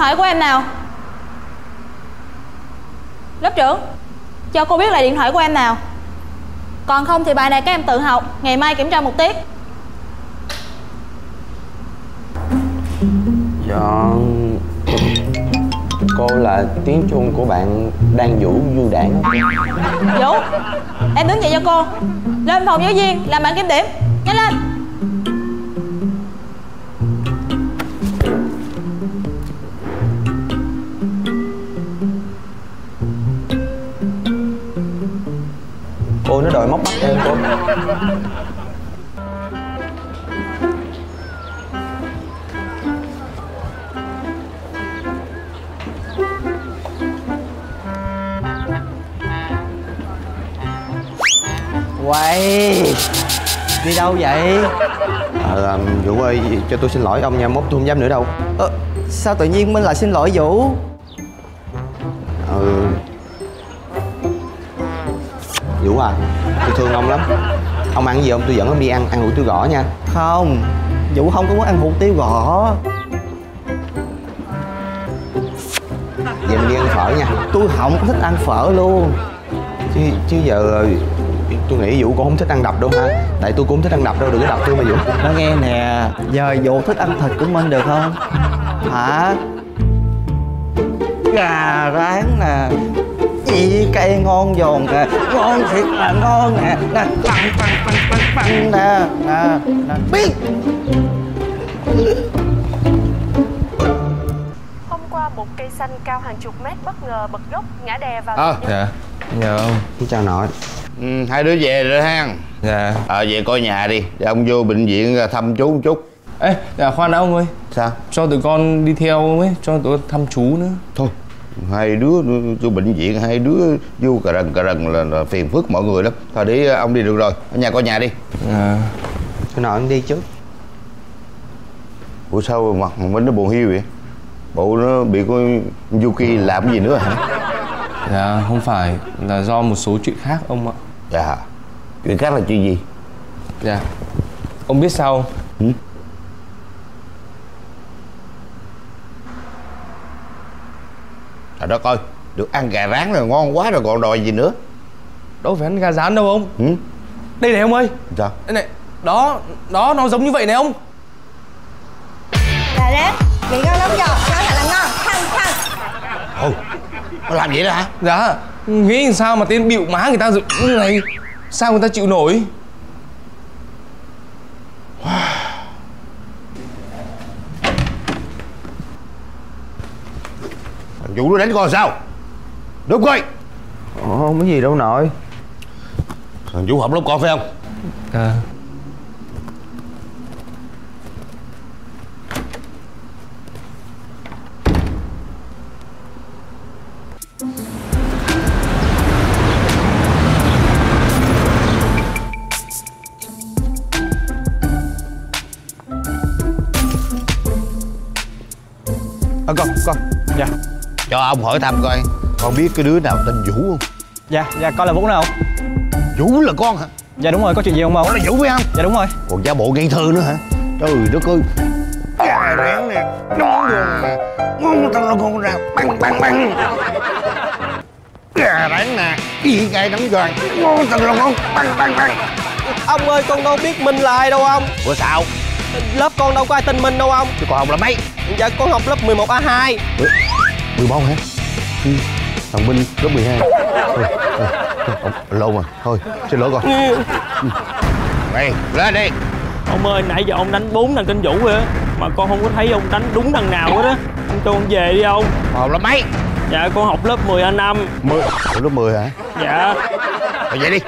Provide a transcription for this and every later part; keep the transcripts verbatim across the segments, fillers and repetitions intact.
thoại của em nào. Lớp trưởng, cho cô biết lại điện thoại của em nào. Còn không thì bài này các em tự học, ngày mai kiểm tra một tiết. Dạ, cô là tiếng chuông của bạn đang Vũ Du Đảng. Vũ, em đứng dậy cho cô. Lên phòng giáo viên làm bản kiểm điểm, nhanh lên. Cô nó đòi móc bắt em cô. Quay đi đâu vậy? À, Vũ ơi, cho tôi xin lỗi ông nha, mốt tôi không dám nữa đâu. À, sao tự nhiên mình lại xin lỗi Vũ? Ừ, Vũ à, tôi thương ông lắm. Ông ăn gì không? Tôi dẫn ông đi ăn, ăn hủ tiếu gõ nha. Không, Vũ không có muốn ăn hủ tiếu gõ. Vậy mình đi ăn phở nha. Tôi không thích ăn phở luôn. Chứ, chứ giờ tôi nghĩ Vũ cũng không thích ăn đập đâu ha. Tại tôi cũng không thích ăn đập đâu, đừng có đập tôi mà Vũ. Nó nghe nè, giờ Vũ thích ăn thịt của mình được không? Hả? Gà rán nè, chị cây ngon giòn kìa, ngon thiệt là ngon nè, nè, băng băng băng băng băng nè, nè, nè, biết. Hôm qua một cây xanh cao hàng chục mét bất ngờ bật gốc ngã đè vào. Ờ, dạ, nhờ ông. Chào nội. Ừ, hai đứa về rồi ha. Dạ. Ờ, về coi nhà đi, để ông vô bệnh viện thăm chú một chút. Ê, dạ, khoan đã ông ơi. Sao? Cho tụi con đi theo ấy, cho tụi con thăm chú nữa. Thôi. Hai đứa vô bệnh viện, hai đứa vô cà rần cà rần là, là phiền phức mọi người lắm. Thôi để ông đi được rồi, ở nhà coi nhà đi. À, cái nào anh đi chứ. Ủa sao mặt mình nó buồn hiu vậy? Bộ nó bị con Yuki làm cái gì nữa hả? Dạ không phải, là do một số chuyện khác ông ạ. Dạ, chuyện khác là chuyện gì? Dạ, ông biết sao không? Ừ? Trời đất ơi, được ăn gà rán là ngon quá rồi còn đòi gì nữa. Đâu phải ăn gà rán đâu ông. Ừ? Đây này ông ơi. Sao? Đây này, đó, đó nó giống như vậy này ông. Gà rán, vậy ngon lắm rồi, nó thật là ngon, khăn khăn. Ồ, nó làm vậy đó hả? Dạ, nghĩ sao mà tên bịu má người ta rồi như này, sao người ta chịu nổi. Vũ nó đánh con sao? Đúng coi. Ồ, không có gì đâu nội. Thằng Vũ học lớp con phải không? À. À, con, con. Dạ. Cho ông hỏi thăm coi, con biết cái đứa nào tên Vũ không? Dạ, dạ con là Vũ nào? Vũ là con hả? Dạ đúng rồi, có chuyện gì không ông? Con là Vũ phải không? Dạ đúng rồi. Còn giả bộ ngây thơ nữa hả? Trời đất ơi, gà rán nè, nó đường nè, ngon tao là con nào, băng băng băng. Gà rán nè, y gai đắng giòn, ngon tao là con, băng băng băng. Ông ơi, con đâu biết mình là ai đâu ông. Ủa sao? Lớp con đâu có ai tin mình đâu ông. Chứ còn ông là mấy? Dạ con học lớp mười một A hai. Mười bốn hả? Ừ. Thằng Minh lớp mười hai. Thôi, thôi, lâu mà. Thôi, xin lỗi con. Này, lên đi. Ông ơi, nãy giờ ông đánh bốn thằng tên Vũ rồi á. Mà con không có thấy ông đánh đúng thằng nào hết á. Cho con về đi ông. Học lớp mấy? Dạ, con học lớp mười A năm. mười... Lớp mười hả? Dạ. Rồi vậy đi.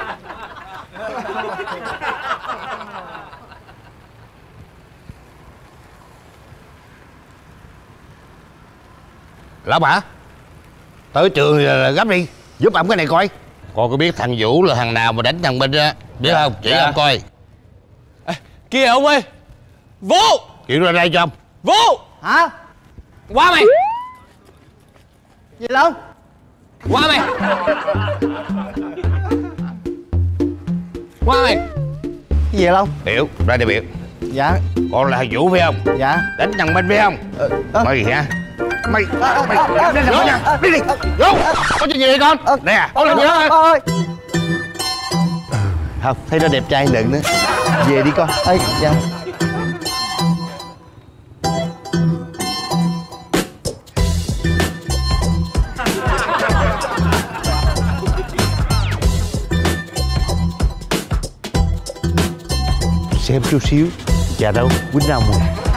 Lão hả? Tới trường là gấp đi, giúp ổng cái này coi. Con có biết thằng Vũ là thằng nào mà đánh thằng Minh á, biết không? Chỉ dạ. Ông coi. Ê, kia ông ơi. Vũ! Chuyển ra đây cho ông. Vũ! Hả? Qua mày. Gì Long? Qua mày. Qua mày. Cái gì Long? Biểu, ra đây biểu. Dạ. Con là thằng Vũ phải không? Dạ. Đánh thằng Minh phải không? Ờ, mày hả? Mày, mày, mày, mày, mày, đi đi. Vô, có chuyện gì vậy con? Nè, con làm gì đó thôi. Không, thấy nó đẹp trai đừng nữa. Về đi con. Ê, dạ. Xem chút xíu. Dạ đâu, quýnh nào mùi.